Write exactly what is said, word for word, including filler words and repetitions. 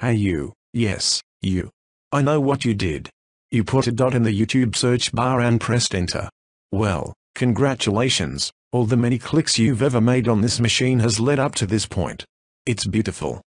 Hey you, yes, you. I know what you did. You put a dot in the YouTube search bar and pressed enter. Well, congratulations, all the many clicks you've ever made on this machine has led up to this point. It's beautiful.